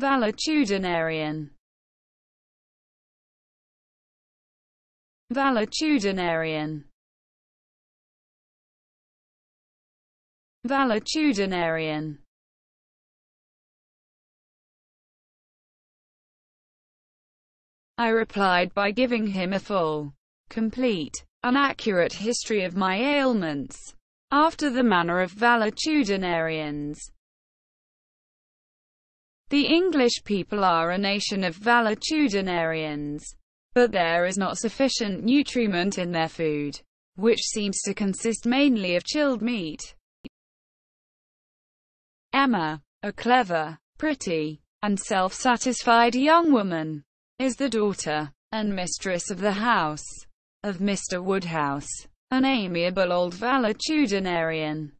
Valetudinarian. Valetudinarian. Valetudinarian. I replied by giving him a full, complete, and accurate history of my ailments, after the manner of valetudinarians. The English people are a nation of valetudinarians, but there is not sufficient nutriment in their food, which seems to consist mainly of chilled meat. Emma, a clever, pretty, and self-satisfied young woman, is the daughter and mistress of the house of Mr. Woodhouse, an amiable old valetudinarian.